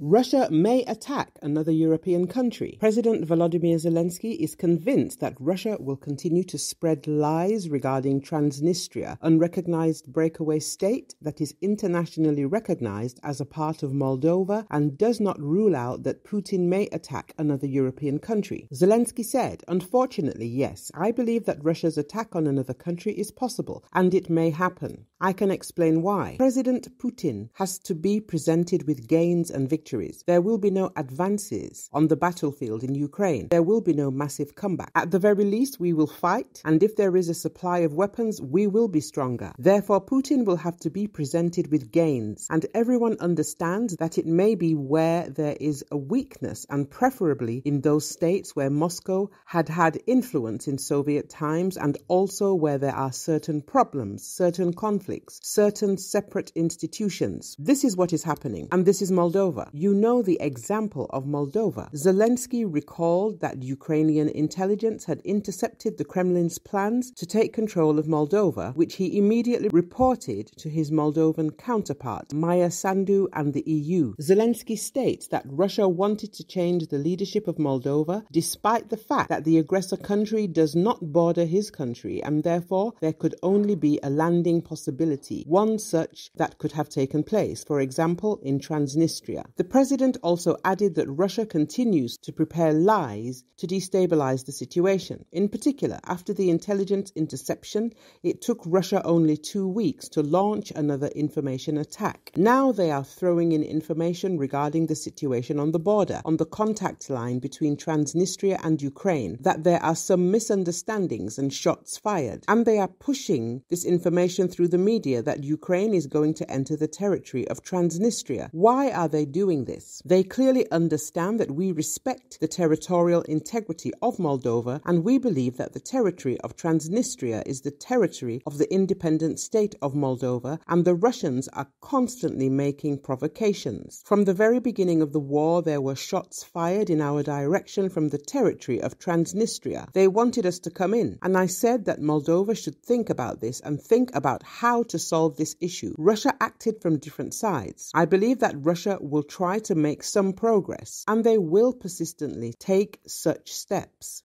Russia may attack another European country. President Volodymyr Zelensky is convinced that Russia will continue to spread lies regarding Transnistria, an unrecognized breakaway state that is internationally recognized as a part of Moldova, and does not rule out that Putin may attack another European country. Zelensky said, "Unfortunately, yes, I believe that Russia's attack on another country is possible, and it may happen. I can explain why. President Putin has to be presented with gains and victories. There will be no advances on the battlefield in Ukraine. There will be no massive comeback. At the very least, we will fight, and if there is a supply of weapons, we will be stronger. Therefore, Putin will have to be presented with gains, and everyone understands that it may be where there is a weakness, and preferably in those states where Moscow had influence in Soviet times, and also where there are certain problems, certain conflicts, certain separate institutions. This is what is happening, and this is Moldova. You know the example of Moldova." Zelensky recalled that Ukrainian intelligence had intercepted the Kremlin's plans to take control of Moldova, which he immediately reported to his Moldovan counterpart, Maia Sandu, and the EU. Zelensky states that Russia wanted to change the leadership of Moldova, despite the fact that the aggressor country does not border his country, and therefore there could only be a landing possibility, one such that could have taken place, for example, in Transnistria. The president also added that Russia continues to prepare lies to destabilize the situation. In particular, after the intelligence interception, it took Russia only 2 weeks to launch another information attack. Now they are throwing in information regarding the situation on the border, on the contact line between Transnistria and Ukraine, that there are some misunderstandings and shots fired. And they are pushing this information through the media that Ukraine is going to enter the territory of Transnistria. Why are they doing this? They clearly understand that we respect the territorial integrity of Moldova, and we believe that the territory of Transnistria is the territory of the independent state of Moldova, and the Russians are constantly making provocations. From the very beginning of the war, there were shots fired in our direction from the territory of Transnistria. They wanted us to come in, and I said that Moldova should think about this and think about how to solve this issue. Russia acted from different sides. I believe that Russia will try to make some progress, and they will persistently take such steps.